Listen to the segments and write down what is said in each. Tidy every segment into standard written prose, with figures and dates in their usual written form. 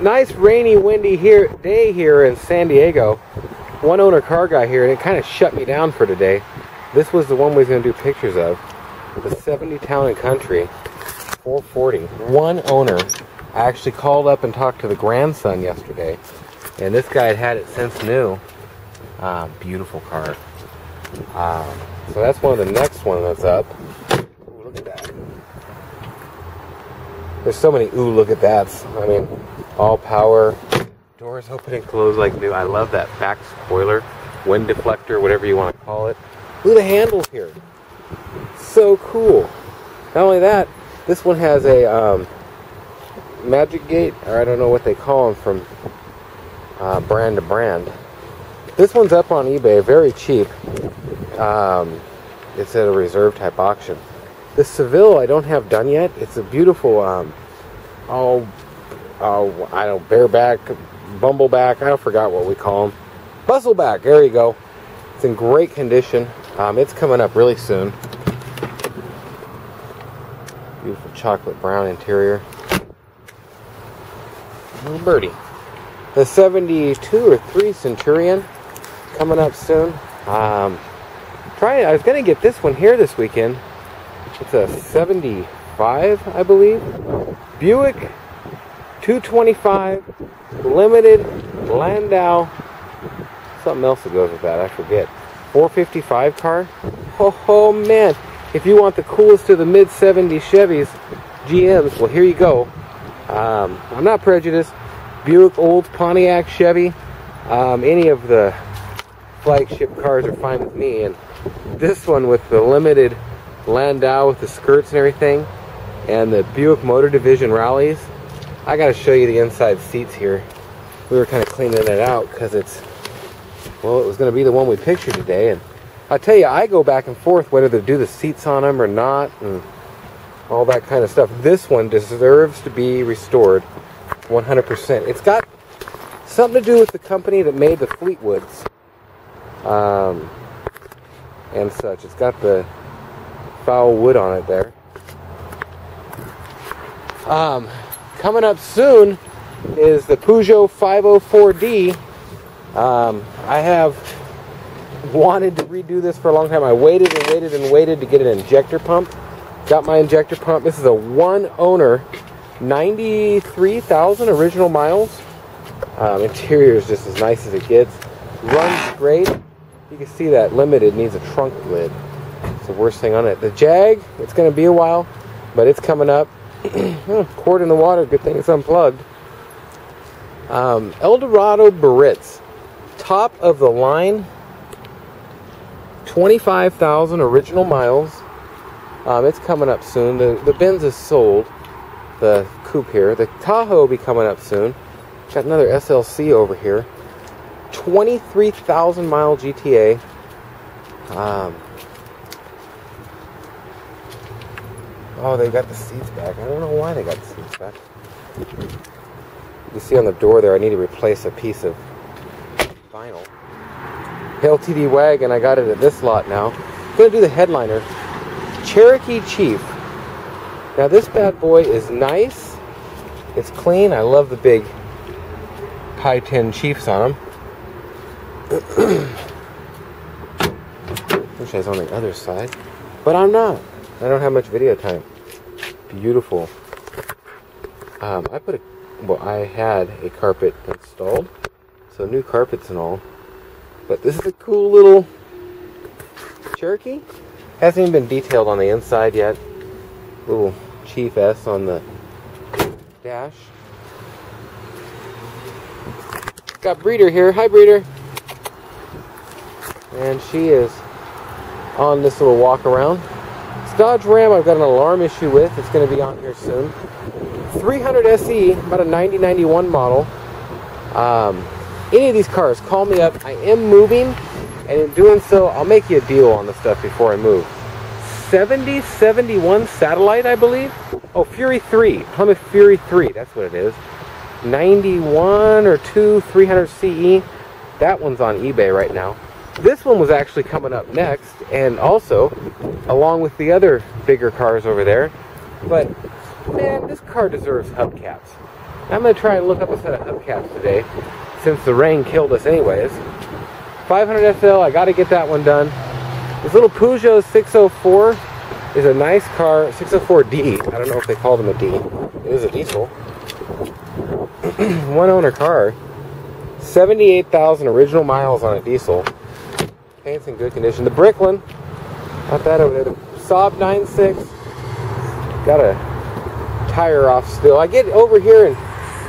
Nice rainy, windy day here in San Diego. One Owner Car Guy here, and it kind of shut me down for today. This was the one we was going to do pictures of. The 70 Town and Country 440. One owner. I actually called up and talked to the grandson yesterday, and this guy had had it since new. Beautiful car. So that's one of the next one that's up. Ooh, look at that. There's so many ooh, look at that's. I mean, all power. Doors open and close like new. I love that back spoiler, wind deflector, whatever you want to call it. Look at the handles here. So cool. Not only that, this one has a magic gate, or I don't know what they call them from brand to brand. This one's up on eBay, very cheap. It's at a reserve type auction. This Seville I don't have done yet. It's a beautiful, I don't know, bareback, bumbleback, I forgot what we call them. Bustleback, there you go. It's in great condition. It's coming up really soon. Beautiful chocolate brown interior. Little birdie. The 72 or 3 Centurion coming up soon. I was going to get this one here this weekend. It's a 75, I believe. Buick 225 Limited Landau. Something else that goes with that, I forget. 455 car. Oh man, if you want the coolest of the mid-70s Chevys, GMs, well here you go. I'm not prejudiced. Buick, Olds, Pontiac, Chevy, any of the flagship cars are fine with me, and this one with the limited Landau with the skirts and everything, and the Buick Motor Division rallies. I gotta show you the inside seats here. We were kind of cleaning it out because it's, well, it was gonna be the one we pictured today, and I tell you, I go back and forth whether to do the seats on them or not, and all that kind of stuff. This one deserves to be restored. 100%. It's got something to do with the company that made the Fleetwoods and such. It's got the foul wood on it there. Coming up soon is the Peugeot 504D. I have wanted to redo this for a long time. I waited and waited and waited to get an injector pump. Got my injector pump. This is a one owner. 93,000 original miles. Interior is just as nice as it gets. Runs great. You can see that Limited needs a trunk lid. It's the worst thing on it. The Jag, it's going to be a while, but it's coming up. Cord in the water, good thing it's unplugged. Eldorado Biarritz. Top of the line. 25,000 original miles. It's coming up soon. The Benz is sold. The coupe here. The Tahoe will be coming up soon. Got another SLC over here. 23,000 mile GTA. Oh, they got the seats back. I don't know why they got the seats back. You see on the door there, I need to replace a piece of vinyl. LTD wagon, I got it at this lot now. I'm going to do the headliner. Cherokee Chief. Now this bad boy is nice, it's clean, I love the big high tin Chiefs on them. Wish I was on the other side, but I'm not. I don't have much video time. Beautiful. I had a carpet installed, so new carpets and all. But this is a cool little Cherokee. Hasn't even been detailed on the inside yet. Little Chief S on the dash. Got Breeder here. Hi, Breeder. And she is on this little walk around. It's Dodge Ram I've got an alarm issue with. It's going to be on here soon. 300 SE, about a 9091 model. Any of these cars, call me up. I am moving, and in doing so, I'll make you a deal on the stuff before I move. 71 Satellite, I believe. Oh, Fury 3. Plymouth Fury 3. That's what it is. 91 or 2, 300 CE. That one's on eBay right now. This one was actually coming up next, and also along with the other bigger cars over there. But man, this car deserves hubcaps. I'm going to try and look up a set of hubcaps today, since the rain killed us anyways. 500SL, I got to get that one done. This little Peugeot 604 is a nice car, 604D. I don't know if they call them a D. It is a diesel. One owner car. 78,000 original miles on a diesel. Paint's in good condition. The Bricklin, not that over there. The Saab 96. Got a tire off still. I get over here and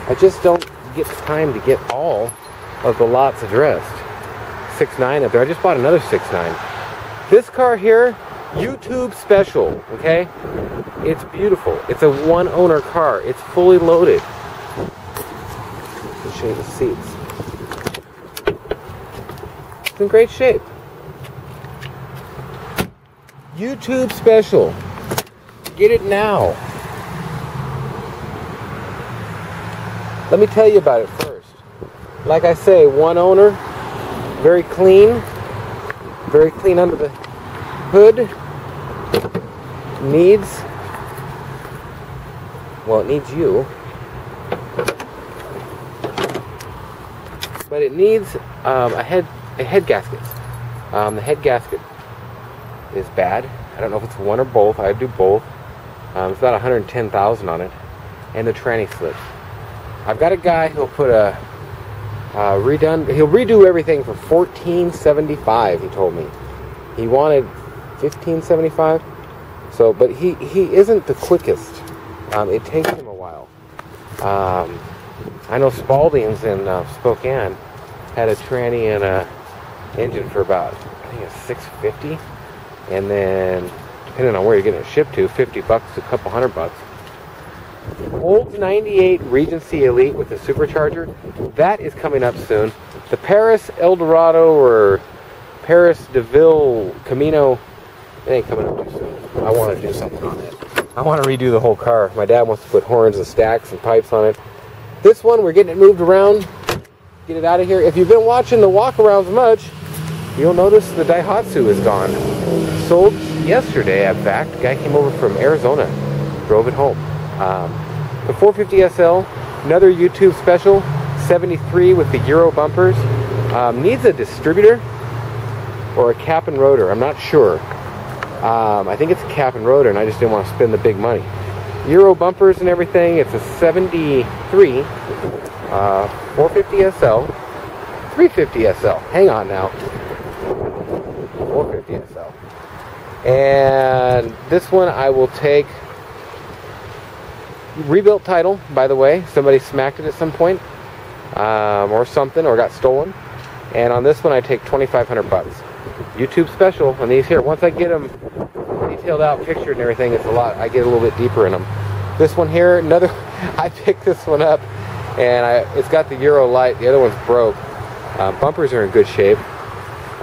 I just don't get time to get all of the lots addressed. 6.9 up there. I just bought another 6.9. This car here, YouTube special, okay? It's beautiful. It's a one owner car. It's fully loaded. Let's show you the seats. It's in great shape. YouTube special. Get it now. Let me tell you about it first. Like I say, one owner, very clean under the hood. Needs, well, it needs you, but it needs a head gasket. The head gasket is bad. I don't know if it's one or both. I do both. It's about 110,000 on it, and the tranny slips. I've got a guy who'll put a he'll redo everything for $1,475. He told me he wanted $1,575. So, but he isn't the quickest. It takes him a while. I know Spalding's in Spokane had a tranny and a engine for about, I think it's $650, and then depending on where you're getting it shipped to, $50 to a couple $100. Olds 98 Regency Elite with the supercharger, that is coming up soon. The Paris Eldorado or Paris Deville Camino, it ain't coming up too soon. I want to do something on it. I want to redo the whole car. My dad wants to put horns and stacks and pipes on it. This one, we're getting it moved around. Get it out of here. If you've been watching the walkarounds much, you'll notice the Daihatsu is gone. Sold yesterday, in fact. The guy came over from Arizona, drove it home. The 450SL, another YouTube special, 73 with the Euro bumpers. Needs a distributor or a cap and rotor. I'm not sure. I think it's a cap and rotor, and I just didn't want to spend the big money. Euro bumpers and everything. It's a 73 450SL, 350SL. Hang on now. 450SL. And this one I will take. Rebuilt title, by the way. Somebody smacked it at some point, or something, or got stolen. And on this one I take $2,500. YouTube special on these here. Once I get them detailed out, pictured and everything, it's a lot. I get a little bit deeper in them. This one here, another, I picked this one up, and it's got the Euro light. The other one's broke. Bumpers are in good shape.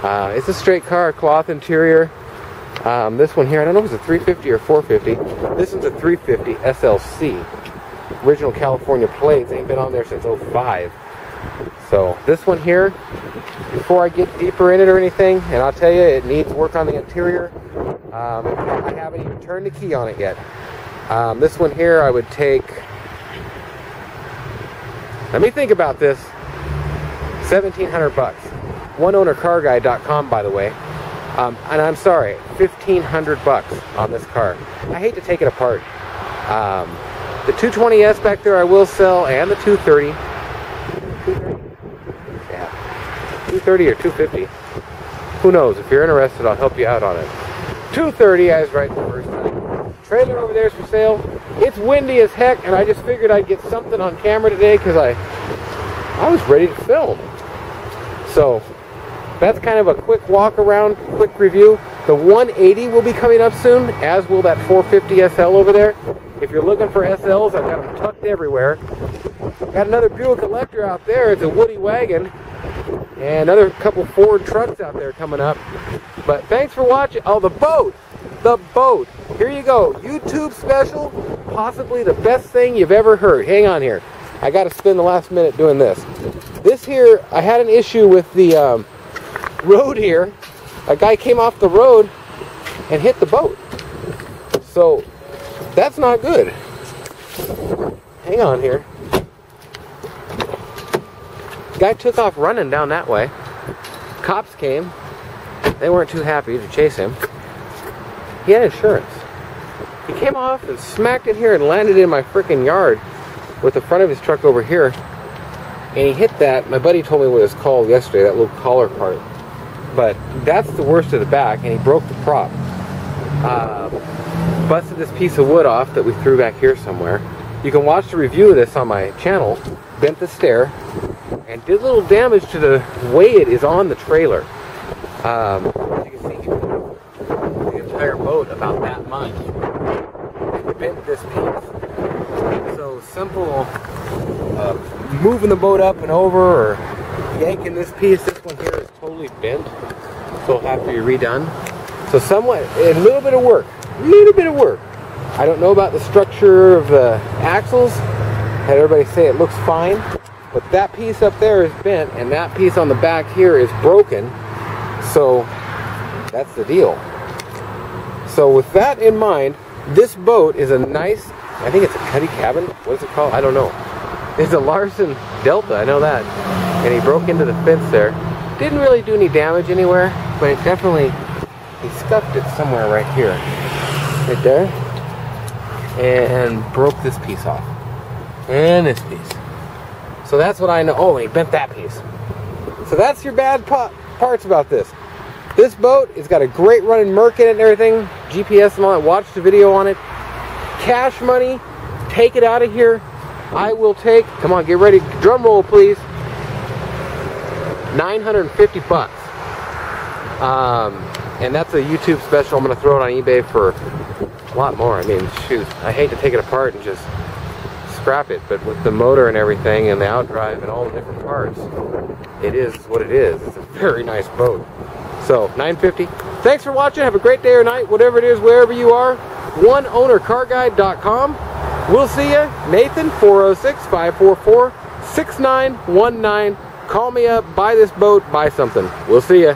It's a straight car, cloth interior. This one here, I don't know if it's a 350 or 450. This one's a 350 SLC. Original California plates. Ain't been on there since 05. So this one here, before I get deeper in it or anything, and I'll tell you, it needs work on the interior. I haven't even turned the key on it yet. This one here, I would take, let me think about this, $1,700. 1ownercarguy.com, by the way. And I'm sorry, $1,500 on this car. I hate to take it apart. The 220S back there I will sell, and the 230. 230? Yeah. 230 or 250. Who knows? If you're interested, I'll help you out on it. 230, I was right the first time. Trailer over there is for sale. It's windy as heck, and I just figured I'd get something on camera today because I was ready to film. So that's kind of a quick walk around, quick review. The 180 will be coming up soon, as will that 450 SL over there. If you're looking for SLs, I've got them tucked everywhere. Got another Buick Electra out there. It's a Woody wagon. And another couple Ford trucks out there coming up. But thanks for watching. Oh, the boat. The boat. Here you go. YouTube special. Possibly the best thing you've ever heard. Hang on here. I got to spend the last minute doing this. This here, I had an issue with the road here. A guy came off the road and hit the boat. So that's not good. Hang on here. Guy took off running down that way. Cops came. They weren't too happy to chase him. He had insurance. He came off and smacked in here and landed in my freaking yard with the front of his truck over here. And he hit that. My buddy told me what it was called yesterday, that little collar part. But that's the worst of the back, and he broke the prop. Busted this piece of wood off that we threw back here somewhere. You can watch the review of this on my channel. Bent the stair and did a little damage to the way it is on the trailer. As you can see, the entire boat about that much. Bent this piece. So simple. Moving the boat up and over or yanking this piece. This one here is totally bent, so it'll have to be redone. So somewhat, a little bit of work, I don't know about the structure of the axles. Had everybody say it looks fine, but that piece up there is bent and that piece on the back here is broken. So that's the deal. So with that in mind, this boat is a nice, I think it's a cuddy cabin. What is it called? I don't know. It's a Larson Delta, I know that. And he broke into the fence there. Didn't really do any damage anywhere, but it definitely, he scuffed it somewhere right here. Right there. And broke this piece off. And this piece. So that's what I know. Oh, and he bent that piece. So that's your bad parts about this. This boat, it's got a great running Merc in it and everything. GPS and all that. Watch the video on it. Cash money. Take it out of here. I will take, come on, get ready, drum roll please, 950 bucks. And that's a YouTube special. I'm going to throw it on eBay for a lot more. I mean, shoot, I hate to take it apart and just scrap it, but with the motor and everything and the outdrive and all the different parts, it is what it is. It's a very nice boat. So, 950. Thanks for watching. Have a great day or night, whatever it is, wherever you are. 1ownercarguy.com. We'll see you. Nathan, 406-544-6919. Call me up, buy this boat, buy something. We'll see you.